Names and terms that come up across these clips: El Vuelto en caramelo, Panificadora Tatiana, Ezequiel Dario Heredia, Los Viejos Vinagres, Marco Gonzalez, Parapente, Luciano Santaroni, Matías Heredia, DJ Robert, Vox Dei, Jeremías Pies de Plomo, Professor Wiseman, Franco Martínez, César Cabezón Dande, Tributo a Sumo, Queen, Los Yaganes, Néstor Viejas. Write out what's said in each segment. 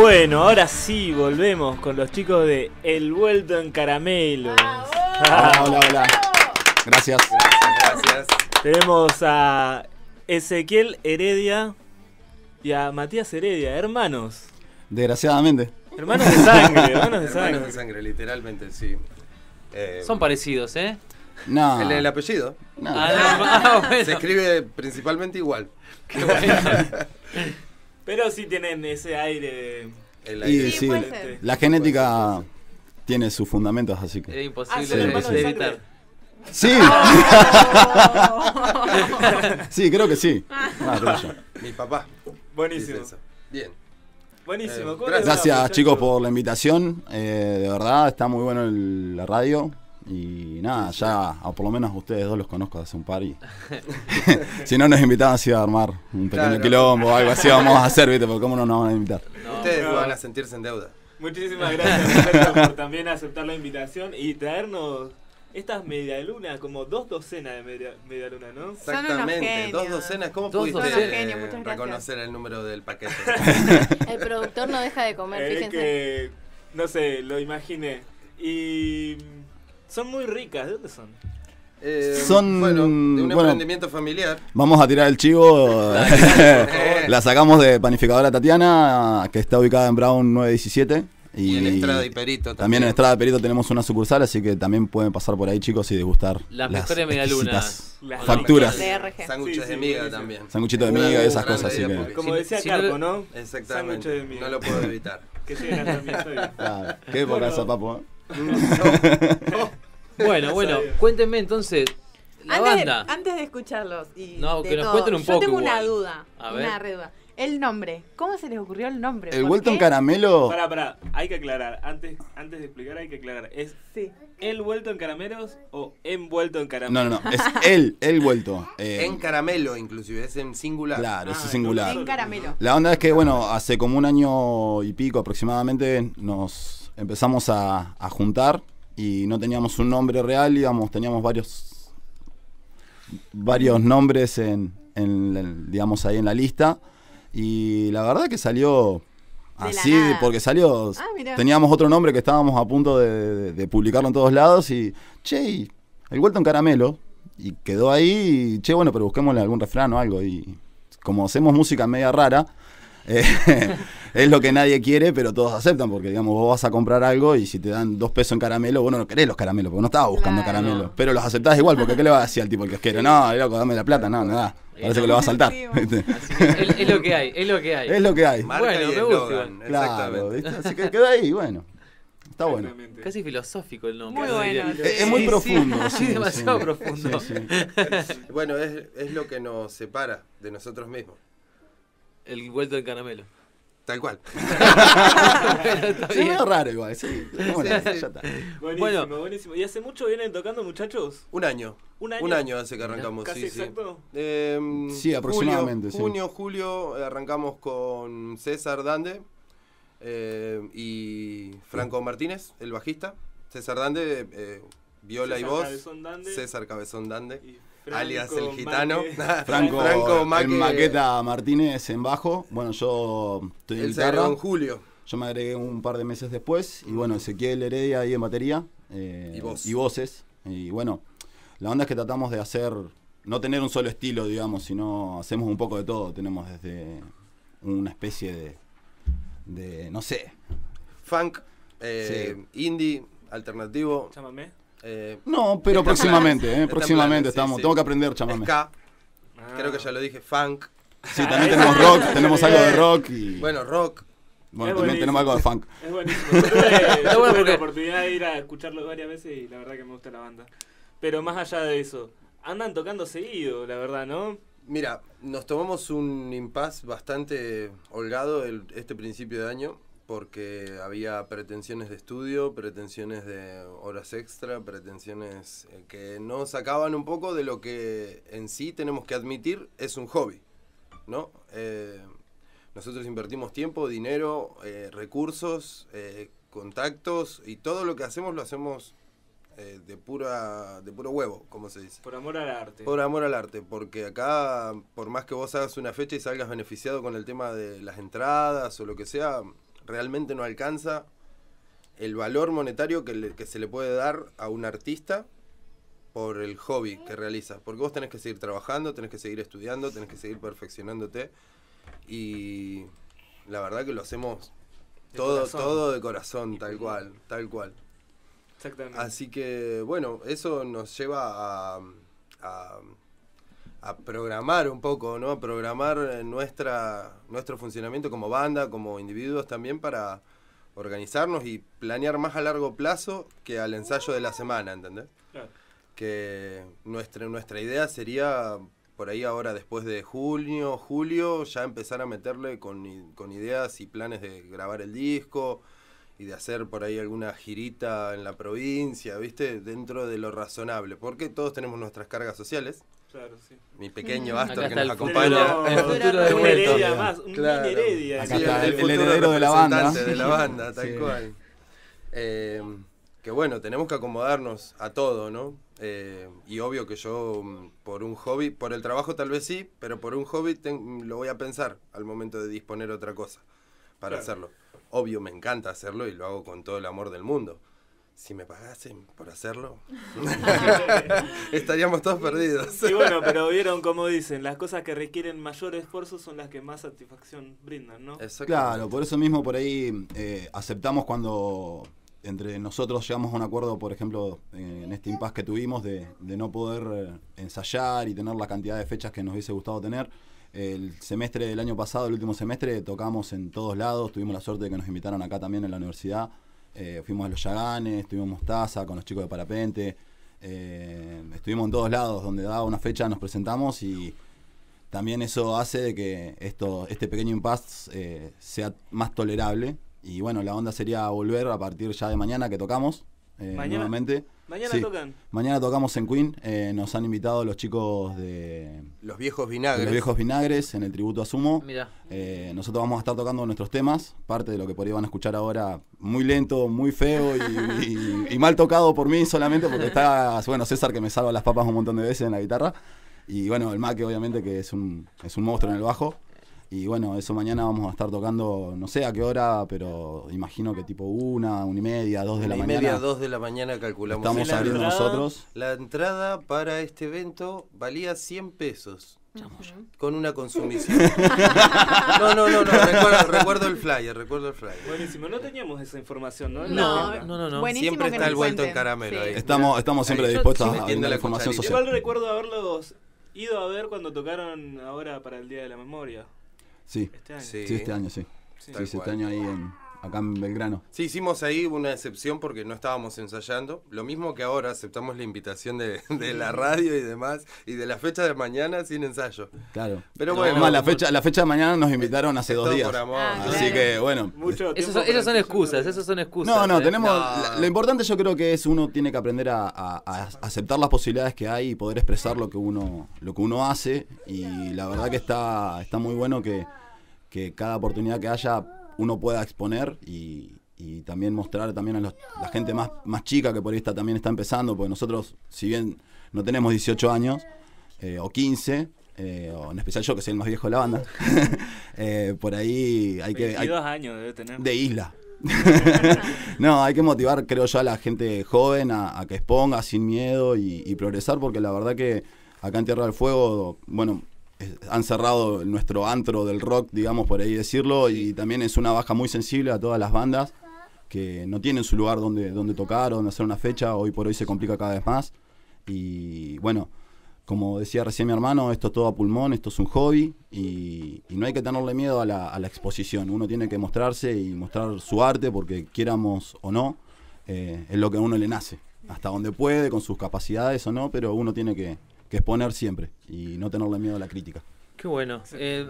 Bueno, ahora sí, volvemos con los chicos de El Vuelto en Caramelo. Hola, hola, hola. Gracias. Gracias. Tenemos a Ezequiel Heredia y a Matías Heredia, hermanos. Desgraciadamente. Hermanos de sangre, hermanos de sangre, literalmente, sí. Son parecidos, ¿eh? No. ¿El apellido? No. Ah, no. Bueno. Se escribe principalmente igual. Qué bueno. Pero sí tienen ese aire. El aire. Sí, sí. La genética tiene sus fundamentos, así que. Es imposible de evitar. Sí. Oh. Sí, creo que sí. Mi papá. Buenísimo. Bien. Buenísimo. Gracias, chicos, por la invitación. De verdad, está muy bueno la radio. Y nada, ya por lo menos ustedes dos los conozco hace un par y si no nos invitaban así a armar un pequeño quilombo o algo así vamos a hacer, ¿viste? Porque cómo no nos van a invitar. No, ustedes van a sentirse en deuda. Muchísimas gracias por también aceptar la invitación y traernos estas medialunas, como dos docenas de medialunas, ¿no? Exactamente, dos docenas. ¿Cómo pudiste reconocer el número del paquete? El productor no deja de comer, fíjense. Es que, no sé, lo imaginé. Y... son muy ricas, ¿de dónde son? Bueno, de un emprendimiento familiar. Vamos a tirar el chivo. La sacamos de Panificadora Tatiana, que está ubicada en Brown 917. Y en Estrada y Perito también. También en Estrada y Perito tenemos una sucursal, así que también pueden pasar por ahí, chicos, y degustar las mejores medialunas. Las facturas. Sándwiches de miga también. Sándwichitos de miga y esas cosas. Así que... Como decía Carpo, ¿no? Exactamente. De miga. No lo puedo evitar. Que lleguen hasta mi historia. Ah, qué por esa, papo, ¿eh? Bueno, bueno, cuéntenme entonces la banda. Antes de escucharlos y que nos cuenten un poco. Yo tengo una duda, una duda. El nombre, ¿cómo se les ocurrió el nombre? El Vuelto en Caramelo. Pará, hay que aclarar. Antes de explicar hay que aclarar. ¿Es El Vuelto en Caramelos o Envuelto en Caramelo? No, no, no, es el Vuelto. En Caramelo inclusive, es en singular. Claro, es singular. En Caramelo. La onda es que, bueno, hace como un año y pico aproximadamente nos... empezamos a juntar y no teníamos un nombre real, digamos, teníamos varios nombres digamos, ahí en la lista. Y la verdad que salió así, porque salió... Ah, teníamos otro nombre que estábamos a punto de publicarlo en todos lados y, che, El Vuelto en Caramelo. Y quedó ahí y, che, bueno, pero busquémosle algún refrán o algo. Y como hacemos música media rara... es lo que nadie quiere, pero todos aceptan, porque digamos, vos vas a comprar algo y si te dan 2 pesos en caramelo, vos no querés los caramelos, porque no estabas buscando caramelos, pero los aceptás igual, porque ¿qué le vas a decir al tipo el kiosquero? No, loco, dame la plata, no, nada, parece que lo va a saltar. Es lo que hay, es lo que hay. Es lo que hay. Marca bueno, me gusta. Claro, ¿viste? Así que queda ahí, bueno. Está bueno. Casi filosófico el nombre. Muy bueno. Es muy profundo. Sí, es demasiado profundo. Sí, sí. Bueno, es lo que nos separa de nosotros mismos. El Vuelto en Caramelo. Tal cual. Es raro igual, sí. Bueno, sí, sí. Ya está. Buenísimo, bueno. Buenísimo. ¿Y hace mucho vienen tocando, muchachos? Un año. ¿Un año? Un año hace que arrancamos, ¿casi exacto? Sí. Sí, aproximadamente. Junio, julio arrancamos con César Dande y Franco Martínez, el bajista. César Dande, viola César y voz. Cabezón Dande. César Cabezón Dande. Y alias el gitano. Franco en Maqueta Martínez en bajo. Bueno, yo estoy en guitarra. En julio. Yo me agregué un par de meses después. Y bueno, Ezequiel Heredia ahí en batería. Y voces. Y bueno, la onda es que tratamos de hacer, no tener un solo estilo, digamos, sino hacemos un poco de todo. Tenemos desde una especie de no sé, funk, indie, alternativo. Llámame. No, pero próximamente estamos. Tengo que aprender, chamame. Ska, creo que ya lo dije, funk. Sí, también tenemos rock, tenemos algo de rock y... Bueno, rock. Bueno, también tenemos algo de funk. Es buenísimo. Tuve la oportunidad de ir a escucharlo varias veces y la verdad que me gusta la banda. Pero más allá de eso, andan tocando seguido, la verdad, ¿no? Mira, nos tomamos un impasse bastante holgado este principio de año, porque había pretensiones de estudio, pretensiones de horas extra, pretensiones que nos sacaban un poco de lo que en sí tenemos que admitir es un hobby, ¿no? Nosotros invertimos tiempo, dinero, recursos, contactos, y todo lo que hacemos lo hacemos de puro huevo, como se dice. Por amor al arte. Por amor al arte, porque acá, por más que vos hagas una fecha y salgas beneficiado con el tema de las entradas o lo que sea... realmente no alcanza el valor monetario que se le puede dar a un artista por el hobby que realiza. Porque vos tenés que seguir trabajando, tenés que seguir estudiando, tenés que seguir perfeccionándote. Y la verdad que lo hacemos todo de corazón, tal cual, tal cual. Exactamente. Así que, bueno, eso nos lleva a programar un poco, ¿no? A programar nuestro funcionamiento como banda, como individuos también, para organizarnos y planear más a largo plazo que al ensayo de la semana, ¿entendés? Claro. Que nuestra idea sería, por ahí ahora después de julio, ya empezar a meterle con ideas y planes de grabar el disco y de hacer por ahí alguna girita en la provincia, ¿viste? Dentro de lo razonable, porque todos tenemos nuestras cargas sociales. Claro, sí. Mi pequeño Astor que nos acompaña. El futuro de Heredia, más, un claro. Heredia. Sí, el heredero de la banda. De la banda, tal sí. cual. Que bueno, tenemos que acomodarnos a todo, ¿no? Y obvio que yo por un hobby, por el trabajo tal vez sí, pero por un hobby lo voy a pensar al momento de disponer otra cosa para claro. hacerlo. Obvio, me encanta hacerlo y lo hago con todo el amor del mundo. Si me pagasen por hacerlo, estaríamos todos perdidos. Y bueno, pero vieron como dicen, las cosas que requieren mayor esfuerzo son las que más satisfacción brindan, ¿no? Claro, por eso mismo por ahí aceptamos cuando entre nosotros llegamos a un acuerdo, por ejemplo, en este impasse que tuvimos de no poder ensayar y tener la cantidad de fechas que nos hubiese gustado tener. El semestre del año pasado, el último semestre, tocamos en todos lados, tuvimos la suerte de que nos invitaron acá también en la universidad. Fuimos a Los Yaganes, estuvimos en Mostaza con los chicos de Parapente, estuvimos en todos lados, donde daba una fecha nos presentamos y también eso hace de que este pequeño impasse sea más tolerable. Y bueno, la onda sería volver a partir ya de mañana que tocamos nuevamente. ¿Mañana sí. tocan? Mañana tocamos en Queen, nos han invitado los chicos de Los Viejos Vinagres. Los Viejos Vinagres, en el Tributo a Sumo. Mirá. Nosotros vamos a estar tocando nuestros temas, parte de lo que por ahí van a escuchar ahora, muy lento, muy feo y mal tocado por mí solamente, porque está, bueno, César que me salva las papas un montón de veces en la guitarra, y bueno, el Mac obviamente que es un monstruo en el bajo. Y bueno, eso mañana vamos a estar tocando, no sé a qué hora, pero imagino que tipo 1, 1:30, 2 de la mañana. 1:30, 2 de la mañana calculamos. Estamos abriendo nosotros. La entrada para este evento valía 100 pesos. Con una consumición. No, recuerdo el flyer. Buenísimo, no teníamos esa información, ¿no? No. Buenísimo, siempre está el vuelto en caramelo. Sí. Ahí. Estamos siempre ahí, dispuestos a brindar la información social. Igual recuerdo haberlos ido a ver cuando tocaron ahora para el Día de la Memoria. Sí, este año ahí acá en Belgrano. Sí, hicimos ahí una excepción porque no estábamos ensayando. Lo mismo que ahora, aceptamos la invitación de la radio y demás, y de la fecha de mañana sin ensayo. Claro. Pero bueno. Además, la fecha de mañana nos invitaron hace 2 días. Así que, bueno. Esas son excusas, No, tenemos. Lo importante yo creo que es uno tiene que aprender a aceptar las posibilidades que hay y poder expresar lo que uno hace. Y la verdad que está muy bueno que cada oportunidad que haya uno pueda exponer y también mostrar también a la gente más chica que por ahí también está empezando, porque nosotros, si bien no tenemos 18 años, o 15, o en especial yo que soy el más viejo de la banda, por ahí hay que... 22 años debe tener. De isla. No, hay que motivar, creo yo, a la gente joven a que exponga sin miedo y progresar, porque la verdad que acá en Tierra del Fuego, bueno... han cerrado nuestro antro del rock, digamos, por ahí decirlo, y también es una baja muy sensible a todas las bandas que no tienen su lugar donde tocar o donde hacer una fecha. Hoy por hoy se complica cada vez más y bueno, como decía recién mi hermano, esto es todo a pulmón, esto es un hobby y no hay que tenerle miedo a la exposición. Uno tiene que mostrarse y mostrar su arte porque queramos o no, es lo que a uno le nace, hasta donde puede, con sus capacidades o no, pero uno tiene que exponer siempre y no tenerle miedo a la crítica. Qué bueno.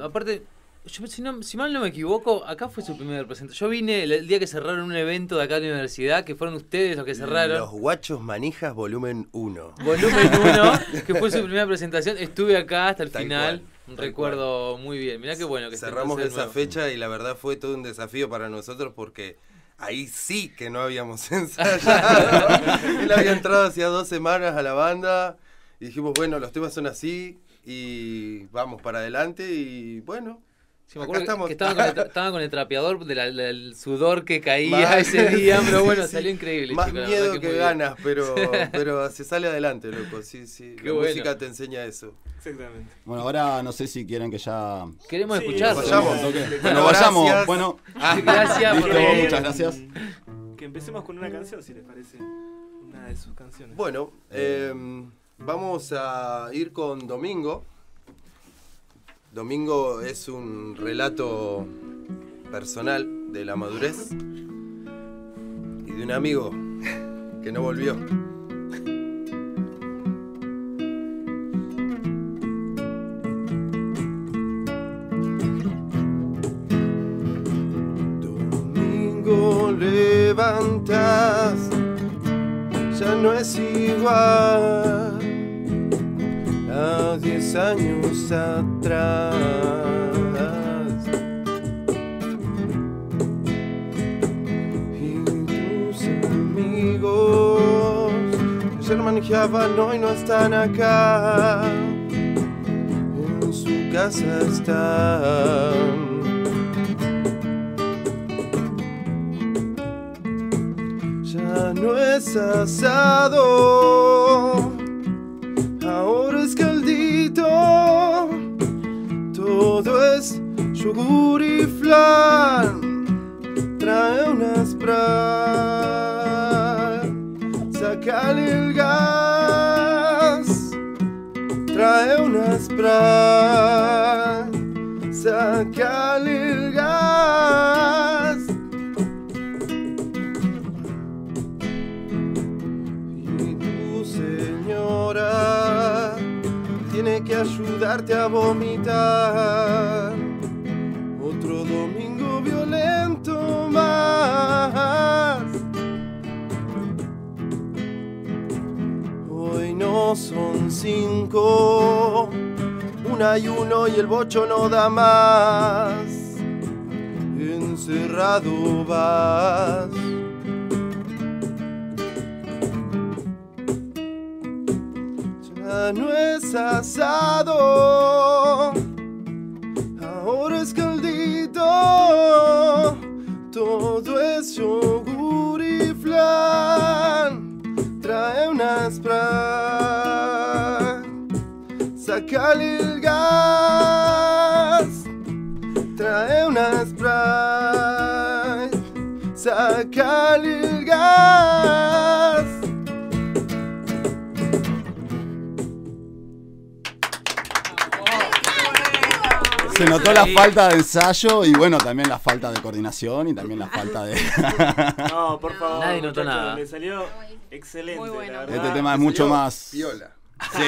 Aparte, yo, si mal no me equivoco, acá fue su primera presentación. Yo vine el día que cerraron un evento de acá de la universidad, que fueron ustedes los que cerraron. Los Guachos Manijas volumen 1. Volumen 1, que fue su primera presentación. Estuve acá hasta el final. Recuerdo muy bien. Mirá qué bueno que cerramos esa fecha y la verdad fue todo un desafío para nosotros porque... ahí sí que no habíamos ensayado. Él había entrado hacía 2 semanas a la banda. Y dijimos, bueno, los temas son así y vamos para adelante y bueno, Sí, me acuerdo que estaba con el trapeador del sudor que caía ese día, pero bueno, sí, salió increíble. Más chico, miedo que ganas, pero se sale adelante, loco. Sí, sí. Qué bueno. Música te enseña eso. Exactamente. Bueno, ahora no sé si quieren que ya... Queremos escuchar. Vayamos. Okay. Bueno, vayamos. Bueno, gracias. Listo, muchas gracias. Que empecemos con una canción, si les parece. Una de sus canciones. Bueno, vamos a ir con Domingo. Domingo es un relato personal de la madurez y de un amigo que no volvió. Domingo, levantas, ya no es igual a 10 años atrás, y tus amigos ayer manejaban, hoy no están acá, en su casa están. Ya no es asado, ahora es caldito, todo es yogur y flan, trae una spray, sacale el gas, trae una spray, sacale el gas. Y tu señora tiene que ayudarte a vomitar otro domingo violento más. Hoy no son 5, un ayuno y el bocho no da más. Encerrado vas. Ya no es asado, ahora es caldito, todo es yogur y flan, trae una spray, sacale el gas, trae una spray, sacale el gas. Se notó la falta de ensayo y bueno, también la falta de coordinación y también la falta de... No, por favor. Nadie notó nada. Me salió excelente, muy bueno, la verdad. Este tema es mucho más... Piola. Sí,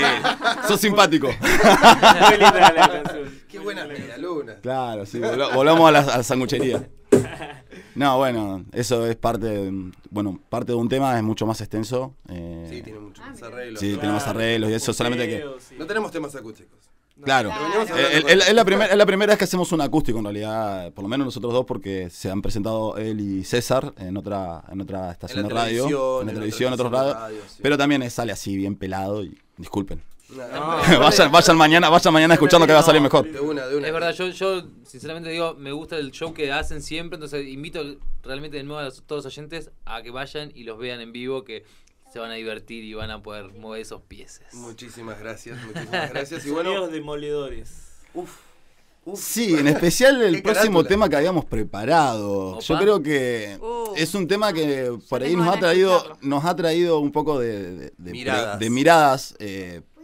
sos simpático. Muy linda la canción. Qué buena media luna. Claro, sí, volvamos a la sanguchería. No, bueno, eso es parte de, bueno, parte de un tema, es mucho más extenso. Sí, tiene mucho más arreglos. Sí, claro, tiene más arreglos y eso, solamente que... Sí. No tenemos temas acústicos. Claro, es la primera vez que hacemos un acústico en realidad, por lo menos nosotros dos, porque se han presentado él y César en otra estación de radio, en la televisión, en otros radios, sí. Pero también sale así bien pelado y disculpen. No. Vayan mañana escuchando que va a salir mejor. De una. Es verdad, yo sinceramente digo, me gusta el show que hacen siempre, entonces invito realmente de nuevo a todos los oyentes a que vayan y los vean en vivo, que se van a divertir y van a poder mover esos pies. Muchísimas gracias. Y bueno, sonidos demoledores. Uf. Sí, en especial el próximo tema que habíamos preparado. Opa. Yo creo que es un tema que por ahí nos ha traído un poco de miradas,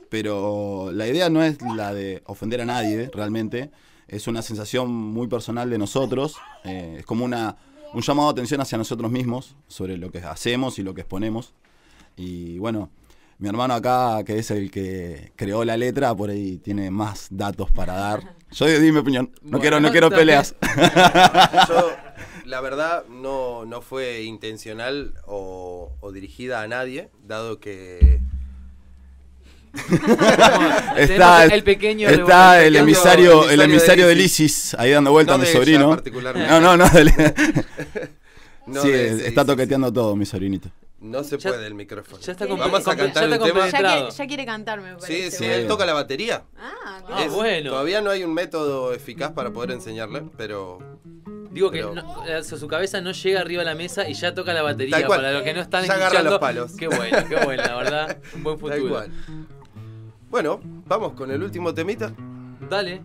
pero la idea no es la de ofender a nadie, realmente. Es una sensación muy personal de nosotros. Es como un llamado de atención hacia nosotros mismos sobre lo que hacemos y lo que exponemos. Y bueno, mi hermano acá, que es el que creó la letra, por ahí tiene más datos para dar. Yo di mi opinión, no quiero peleas. Yo, la verdad, no fue intencional o dirigida a nadie, dado que... está el emisario del ISIS ahí dando vueltas, mi sobrino. No, dale. No, sí, está toqueteando todo mi sobrinito. No se puede el micrófono. Ya está completo. Vamos a cantar el tema. Ya quiere cantarme, me parece. Sí, sí, él toca la batería. Ah, claro. Bueno. Todavía no hay un método eficaz para poder enseñarle, pero... Digo que no, su cabeza no llega arriba a la mesa y ya toca la batería. Para los que no están escuchando, ya agarra los palos. Qué bueno, la verdad. Un buen futuro. Tal cual. Bueno, vamos con el último temita. Dale.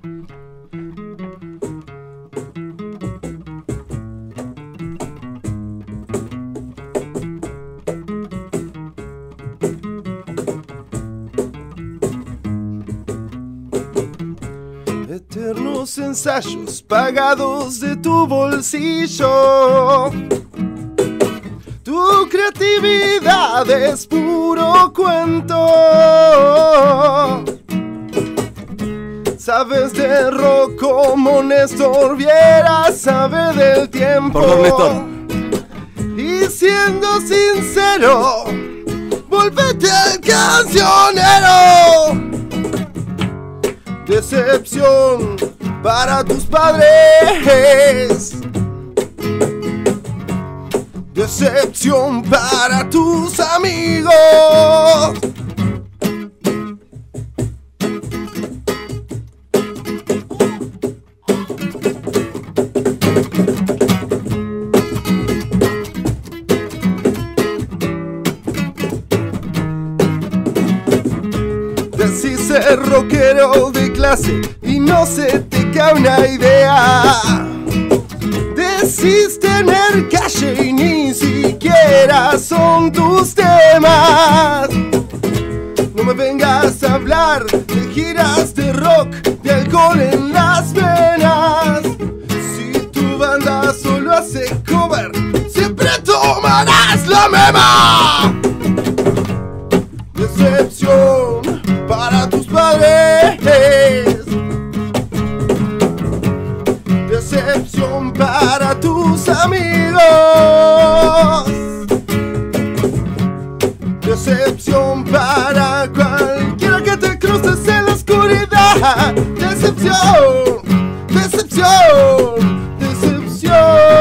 Eternos ensayos pagados de tu bolsillo. Tu creatividad es puro cuento. Sabes de rock como Néstor Viejas sabe del tiempo. Perdón, Néstor. Y siendo sincero, volvete al cancionero. Decepción para tus padres, decepción para tus amigos. Decís ser rockero de clase y no se te cae una idea. Decís tener calle y ni siquiera son tus temas. No me vengas a hablar de giras de rock, de alcohol en las venas. Si tu banda solo hace cover, siempre tomarás la mema. Decepción para tus padres, decepción para tus amigos, decepción para cualquiera que te cruces en la oscuridad. Decepción, decepción, decepción.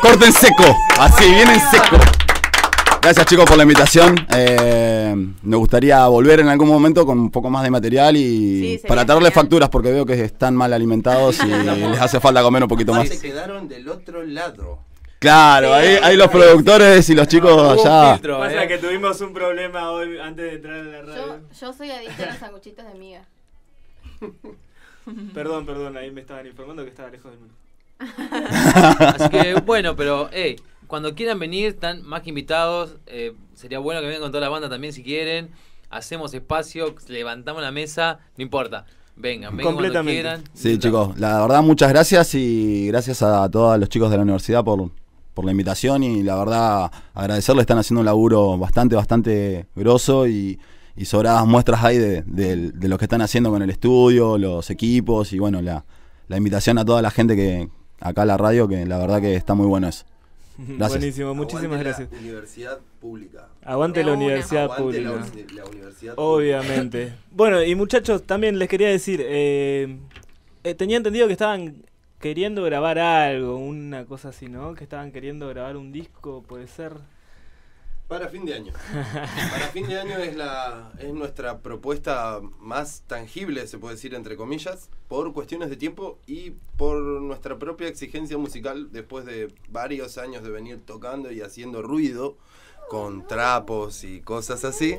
Corten seco, así, bien en seco. Gracias chicos por la invitación. Me gustaría volver en algún momento con un poco más de material y sí, para traerles facturas porque veo que están mal alimentados y les hace falta comer un poquito más. Se quedaron del otro lado. Claro, ahí los productores y los chicos allá. O sea que tuvimos un problema hoy antes de entrar a la radio. Yo soy adicta a los sanguchitos de miga. Perdón, ahí me estaban informando que estaba lejos del mundo. Así que bueno, pero cuando quieran venir están más que invitados. Sería bueno que vengan con toda la banda también si quieren. Hacemos espacio, levantamos la mesa, no importa. Vengan cuando quieran. Sí, chicos, la verdad muchas gracias y gracias a todos los chicos de la universidad por la invitación y la verdad agradecerles, están haciendo un laburo bastante grosso y sobradas muestras hay de lo que están haciendo con el estudio, los equipos y bueno, la invitación a toda la gente que acá la radio, que la verdad que está muy bueno eso. Gracias. Buenísimo, muchísimas gracias. Universidad pública. Aguante la universidad pública. La universidad obviamente. Pública. Bueno, y muchachos, también les quería decir, tenía entendido que estaban queriendo grabar algo, una cosa así, ¿no? Que estaban queriendo grabar un disco, puede ser. Para fin de año. Para fin de año es nuestra propuesta más tangible, se puede decir entre comillas, por cuestiones de tiempo y por nuestra propia exigencia musical después de varios años de venir tocando y haciendo ruido con trapos y cosas así.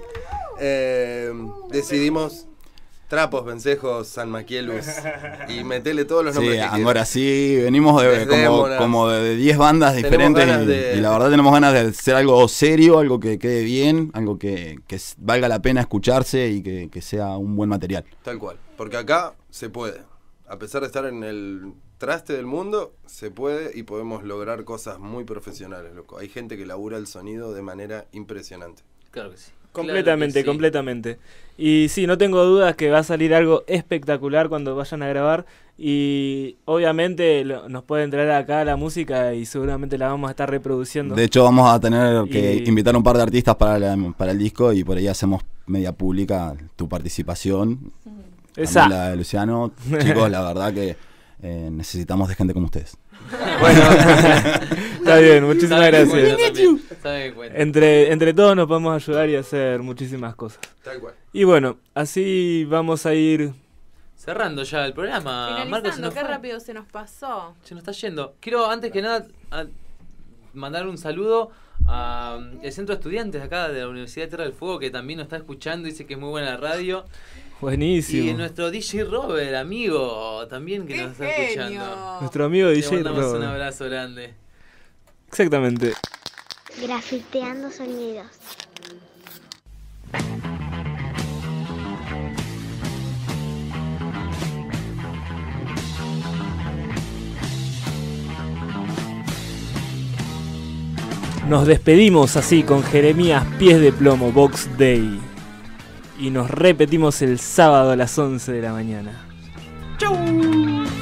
Decidimos... Trapos, vencejos, San Maquielus y metele todos los nombres. Sí, ahora sí, venimos como de 10 bandas diferentes y la verdad tenemos ganas de hacer algo serio, algo que quede bien, algo que valga la pena escucharse y que sea un buen material. Tal cual, porque acá se puede, a pesar de estar en el traste del mundo, se puede y podemos lograr cosas muy profesionales, loco. Hay gente que labura el sonido de manera impresionante. Claro que sí. Completamente, claro que sí. Completamente. Y sí, no tengo dudas que va a salir algo espectacular cuando vayan a grabar. Y obviamente nos pueden traer acá la música y seguramente la vamos a estar reproduciendo. De hecho, vamos a tener que invitar un par de artistas para el disco y por ahí hacemos media pública tu participación. Esa. La de Luciano. Chicos, la verdad que necesitamos de gente como ustedes. Bueno, está bien, muchísimas gracias. Entre todos nos podemos ayudar y hacer muchísimas cosas. Tal cual. Y bueno, así vamos a ir cerrando ya el programa. Marcos, qué rápido se nos pasó. Se nos está yendo. Quiero antes que nada mandar un saludo al Centro de Estudiantes acá de la Universidad de Tierra del Fuego, que también nos está escuchando, dice que es muy buena la radio. Buenísimo. Y nuestro DJ Robert, amigo, también que nos está escuchando. Nuestro amigo DJ Robert. Un abrazo grande. Exactamente. Grafiteando sonidos. Nos despedimos así con Jeremías Pies de Plomo, Vox Dei. Y nos repetimos el sábado a las 11 de la mañana. ¡Chau!